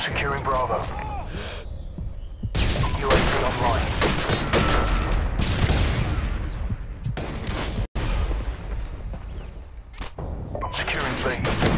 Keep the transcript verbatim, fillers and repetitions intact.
Securing Bravo. U A V online. Securing B.